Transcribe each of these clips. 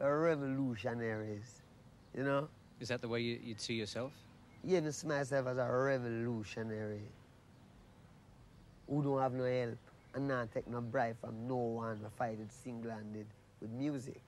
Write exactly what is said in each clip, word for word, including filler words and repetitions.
We're revolutionaries, you know? Is that the way you, you'd see yourself? Yeah, I see myself as a revolutionary who don't have no help and not take no bribe from no one. We fight it single-handed with music.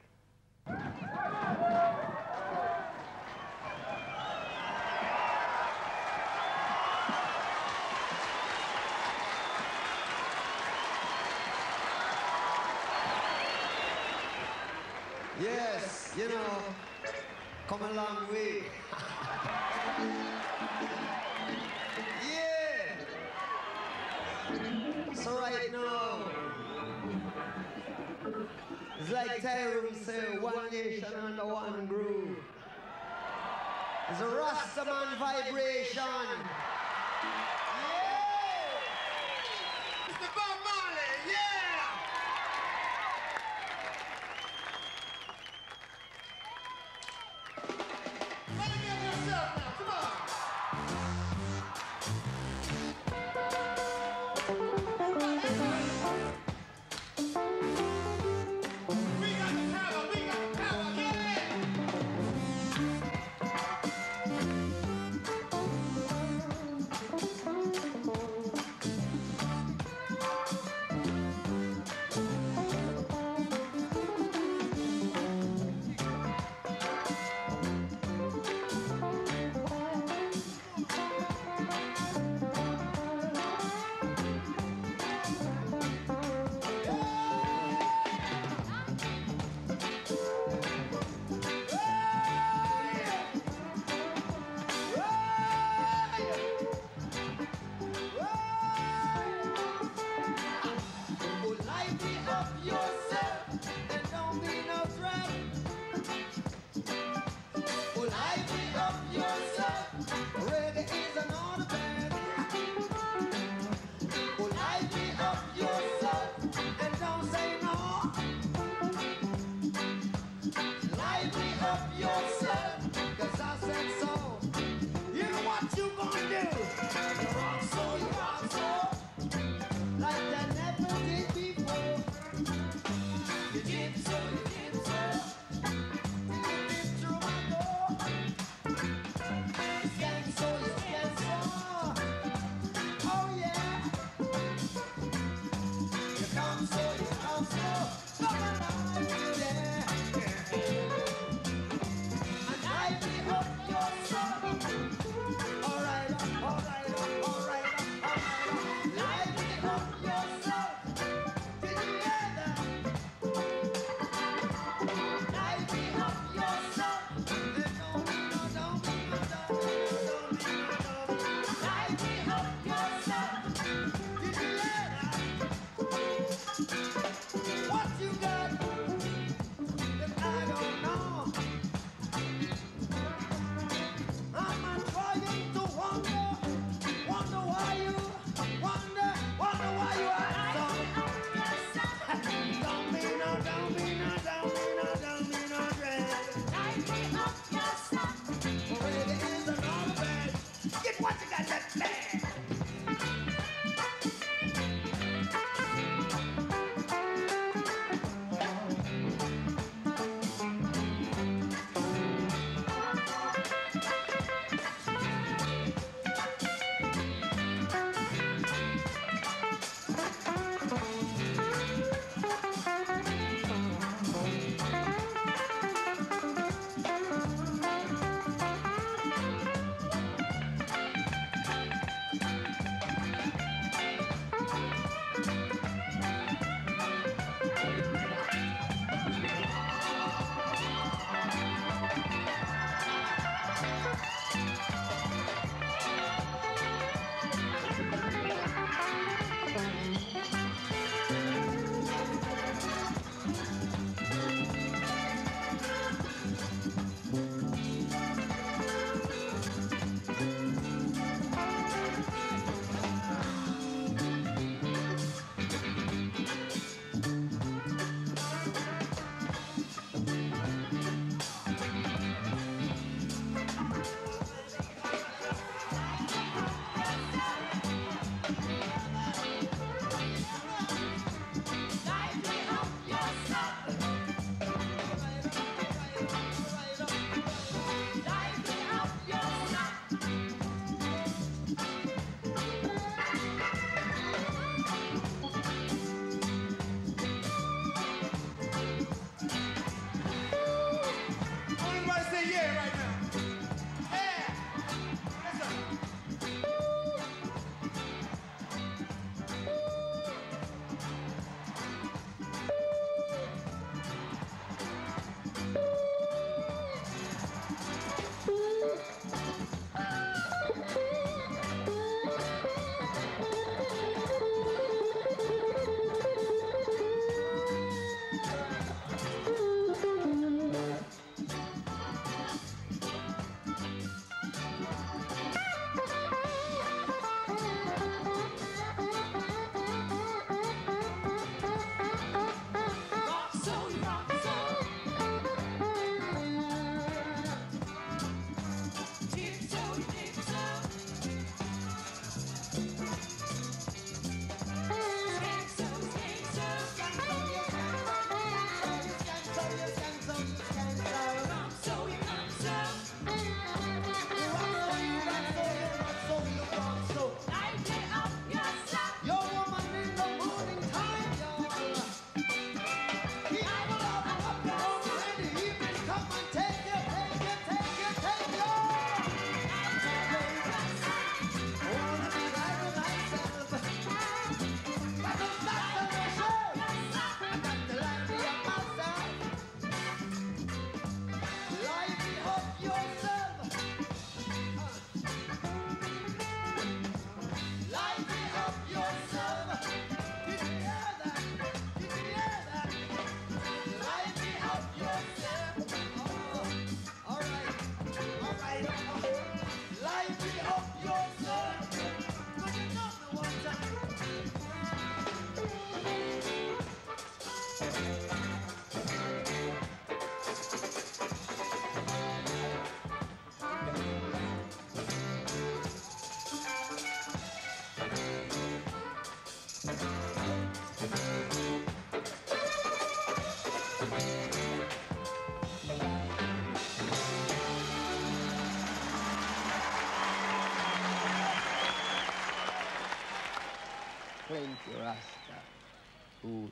Yes, you know, come a long way. Yeah! So right now, it's like Tyrone said, one nation under one groove. It's a Rastaman vibration. Yeah! Mister Bob Marley, yeah! Thank you.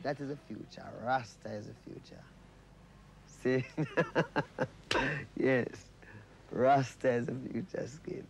That is the future. Rasta is the future. See? Yes. Rasta is the future skin.